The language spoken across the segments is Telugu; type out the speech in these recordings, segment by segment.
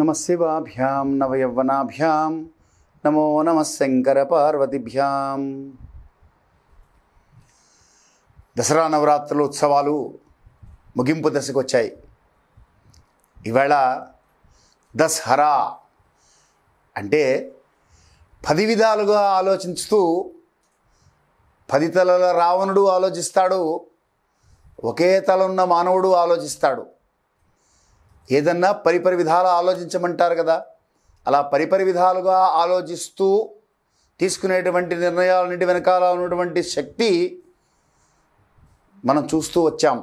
नमः शिवाभ्यां नवयौवनाभ्यां नमो नमः शंकर पार्वतीभ्यां। దసరా నవరాత్రుల ఉత్సవాలు ముగింపు దశకు వచ్చాయి. ఇవాళ దసరా అంటే 10 విధాలుగా ఆలోచిస్తూ 10 తలల రావణుడు ఆలోచిస్తాడు, ఒకే తల ఉన్న మానవుడు ఆలోచిస్తాడు. ఏదన్నా పరిపరి విధాలు ఆలోచించమంటారు కదా, అలా పరిపరి విధాలుగా ఆలోచిస్తూ తీసుకునేటువంటి నిర్ణయాలన్నిటి వెనకాల ఉన్నటువంటి శక్తి మనం చూస్తూ వచ్చాం.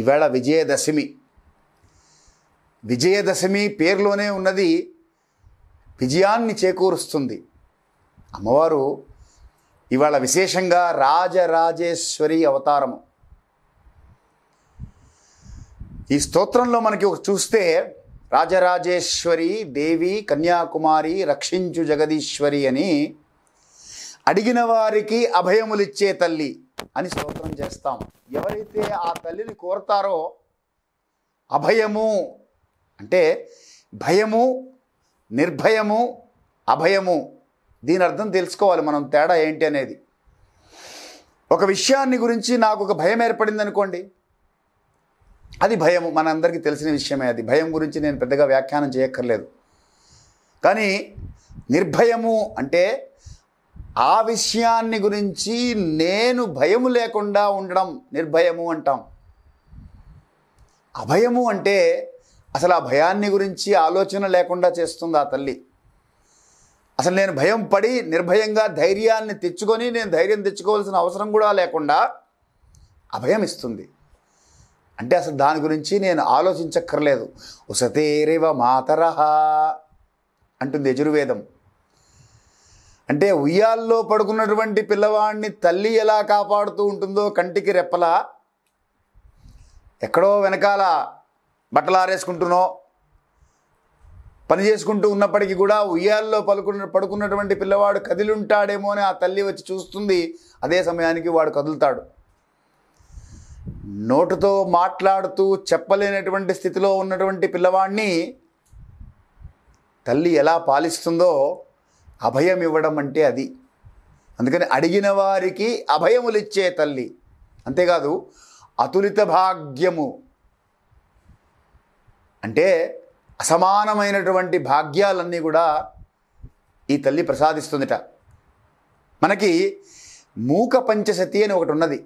ఇవాళ విజయదశమి. విజయదశమి పేరులోనే ఉన్నది, విజయాన్ని చేకూరుస్తుంది. అమ్మవారు ఇవాళ విశేషంగా రాజరాజేశ్వరి అవతారము. ఈ స్తోత్రంలో మనకి చూస్తే రాజరాజేశ్వరి దేవి కన్యాకుమారి రక్షించు జగదీశ్వరి అని, అడిగిన వారికి అభయములిచ్చే తల్లి అని స్తోత్రం చేస్తాం. ఎవరైతే ఆ తల్లిని కోరతారో అభయము అంటే భయము, నిర్భయము, అభయము. దీని అర్థం తెలుసుకోవాలి మనం, తేడా ఏంటి అనేది. ఒక విషయాన్ని గురించి నాకు ఒక భయం ఏర్పడింది అనుకోండి, అది భయము, మనందరికీ తెలిసిన విషయమే. అది భయం గురించి నేను పెద్దగా వ్యాఖ్యానం చేయక్కర్లేదు. కానీ నిర్భయము అంటే ఆ విషయాన్ని గురించి నేను భయము లేకుండా ఉండడం నిర్భయము అంటాం. అభయము అంటే అసలు ఆ భయాన్ని గురించి ఆలోచన లేకుండా చేస్తుంది ఆ తల్లి. అసలు నేను భయం పడి నిర్భయంగా ధైర్యాన్ని తెచ్చుకొని నేను ధైర్యం తెచ్చుకోవాల్సిన అవసరం కూడా లేకుండా అభయం ఇస్తుంది. అంటే అసలు దాని గురించి నేను ఆలోచించక్కర్లేదు. ఉసతేరేవ మాతరహ అంటుంది యజుర్వేదం. అంటే ఉయ్యాల్లో పడుకున్నటువంటి పిల్లవాడిని తల్లి ఎలా కాపాడుతూ ఉంటుందో కంటికి రెప్పలా, ఎక్కడో వెనకాల బట్టలు ఆరేసుకుంటున్నో పని చేసుకుంటూ ఉన్నప్పటికీ కూడా ఉయ్యాల్లో పడుకున్నటువంటి పిల్లవాడు కదిలుంటాడేమో అని ఆ తల్లి వచ్చి చూస్తుంది. అదే సమయానికి వాడు కదులుతాడు. నోటుతో మాట్లాడుతూ చెప్పలేనటువంటి స్థితిలో ఉన్నటువంటి పిల్లవాడిని తల్లి ఎలా పాలిస్తుందో అభయం ఇవ్వడం అంటే అది. అందుకని అడిగిన వారికి అభయములిచ్చే తల్లి. అంతేకాదు అతులిత భాగ్యము అంటే అసమానమైనటువంటి భాగ్యాలన్నీ కూడా ఈ తల్లి ప్రసాదిస్తుందిట. మనకి మూక పంచశతి అని ఒకటి ఉన్నది.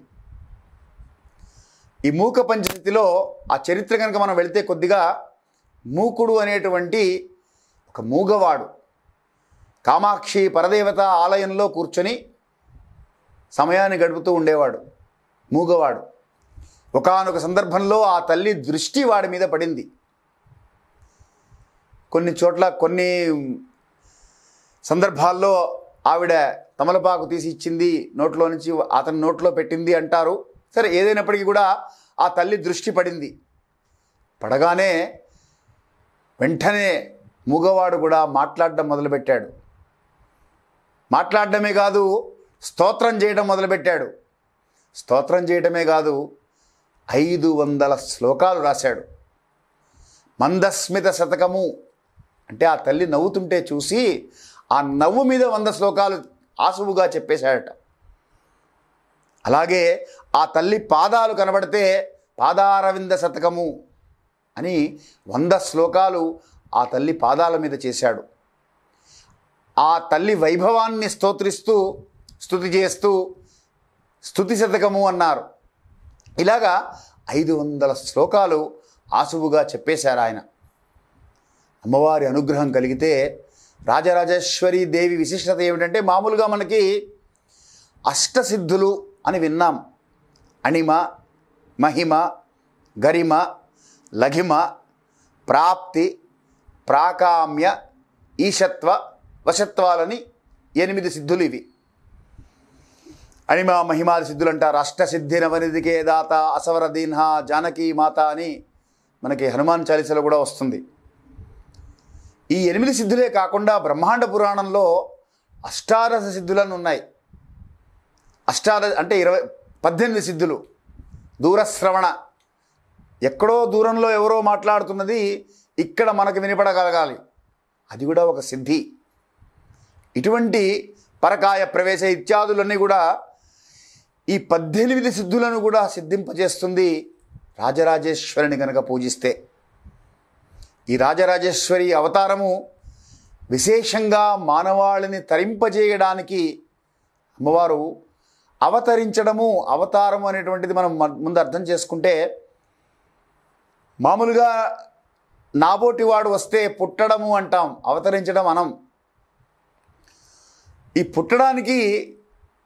ఈ మూక పంచశతిలో ఆ చరిత్ర కనుక మనం వెళితే కొద్దిగా, మూకుడు అనేటువంటి ఒక మూగవాడు కామాక్షి పరదేవత ఆలయంలో కూర్చొని సమయాన్ని గడుపుతూ ఉండేవాడు. మూగవాడు. ఒకానొక సందర్భంలో ఆ తల్లి దృష్టి వాడి మీద పడింది. కొన్ని చోట్ల కొన్ని సందర్భాల్లో ఆవిడ తమలపాకు తీసి ఇచ్చింది, నోట్లో నుంచి అతని నోట్లో పెట్టింది అంటారు. సరే, ఏదైనప్పటికీ కూడా ఆ తల్లి దృష్టి పడింది. పడగానే వెంటనే మూగవాడు కూడా మాట్లాడడం మొదలుపెట్టాడు. మాట్లాడడమే కాదు, స్తోత్రం చేయడం మొదలుపెట్టాడు. స్తోత్రం చేయడమే కాదు, 500 శ్లోకాలు రాశాడు. మందస్మిత శతకము అంటే ఆ తల్లి నవ్వుతుంటే చూసి ఆ నవ్వు మీద 100 శ్లోకాలు ఆసువుగా చెప్పేశాడట. అలాగే ఆ తల్లి పాదాలు కనబడితే పాదారవింద శతకము అని 100 శ్లోకాలు ఆ తల్లి పాదాల మీద చేశాడు. ఆ తల్లి వైభవాన్ని స్తోత్రిస్తూ స్తుతి చేస్తూ స్తుతి శతకము అన్నారు. ఇలాగా 500 శ్లోకాలు ఆసువుగా చెప్పేశారు ఆయన. అమ్మవారి అనుగ్రహం కలిగితే రాజరాజేశ్వరి దేవి విశిష్టత ఏమిటంటే, మామూలుగా మనకి అష్టసిద్ధులు అని విన్నాం. అణిమ, మహిమ, గరిమ, లఘిమ, ప్రాప్తి, ప్రాకామ్య, ఈశత్వ, వశత్వాలని 8 సిద్ధులు. ఇవి అణిమ మహిమాది సిద్ధులు అంటారు. అష్టసిద్ధి నవనిధికే దాత అసవర దీన్హా జానకీ మాత అని మనకి హనుమాన్ చాలీసలో కూడా వస్తుంది. ఈ 8 సిద్ధులే కాకుండా బ్రహ్మాండ పురాణంలో 18 సిద్ధులను ఉన్నాయి. 18 అంటే 18 సిద్ధులు. దూరశ్రవణ, ఎక్కడో దూరంలో ఎవరో మాట్లాడుతున్నది ఇక్కడ మనకు వినిపడగలగాలి. అది కూడా ఒక సిద్ధి. ఇటువంటి పరకాయ ప్రవేశ ఇత్యాదులన్నీ కూడా ఈ 18 సిద్ధులను కూడా సిద్ధింపజేస్తుంది రాజరాజేశ్వరిని గనక పూజిస్తే. ఈ రాజరాజేశ్వరి అవతారము విశేషంగా మానవాళిని తరింపజేయడానికి అమ్మవారు అవతరించడము. అవతారం అనేటువంటిది మనం ముందు అర్థం చేసుకుంటే, మామూలుగా నాబోటివాడు వస్తే పుట్టడము అంటాం, అవతరించడం అనం. ఈ పుట్టడానికి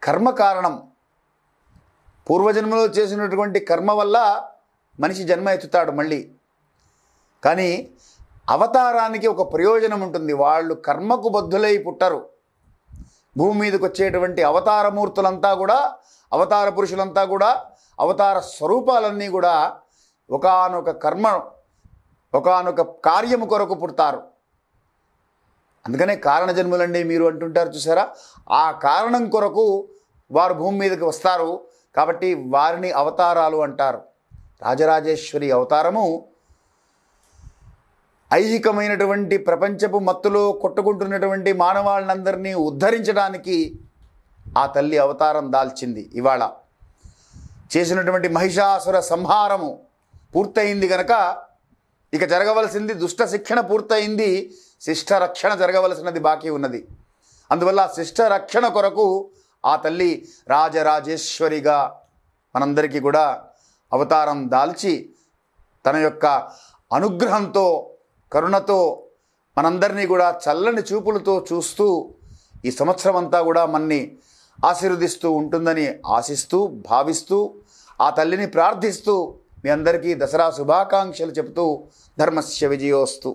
కర్మ కారణం. పూర్వజన్మలో చేసినటువంటి కర్మ వల్ల మనిషి జన్మ ఎత్తుతాడు మళ్ళీ. కానీ అవతారానికి ఒక ప్రయోజనం ఉంటుంది. వాళ్ళు కర్మకు బద్ధులై పుట్టరు. భూమి మీదకి వచ్చేటువంటి అవతారమూర్తులంతా కూడా, అవతార పురుషులంతా కూడా, అవతార స్వరూపాలన్నీ కూడా ఒకానొక కర్మ, ఒకానొక కార్యము కొరకు పుడతారు. అందుకనే కారణ జన్మలండి మీరు అంటుంటారు చూసారా. ఆ కారణం కొరకు వారు భూమి మీదకి వస్తారు. కాబట్టి వారిని అవతారాలు అంటారు. రాజరాజేశ్వరి అవతారము ఐహికమైనటువంటి ప్రపంచపు మత్తులో కొట్టుకుంటున్నటువంటి మానవాళ్ళందరినీ ఉద్ధరించడానికి ఆ తల్లి అవతారం దాల్చింది. ఇవాళ చేసినటువంటి మహిషాసుర సంహారము పూర్తయింది గనక ఇక జరగవలసింది దుష్ట శిక్షణ పూర్తయింది, శిష్ట రక్షణ జరగవలసినది బాకీ ఉన్నది. అందువల్ల శిష్ట రక్షణ కొరకు ఆ తల్లి రాజరాజేశ్వరిగా మనందరికీ కూడా అవతారం దాల్చి తన యొక్క అనుగ్రహంతో, కరుణతో మనందరినీ కూడా చల్లని చూపులతో చూస్తూ ఈ సంవత్సరం అంతా కూడా మన్ని ఆశీర్వదిస్తూ ఉంటుందని ఆశిస్తూ, భావిస్తూ, ఆ తల్లిని ప్రార్థిస్తూ మీ అందరికీ దసరా శుభాకాంక్షలు చెబుతూ ధర్మస్య విజయోస్తు.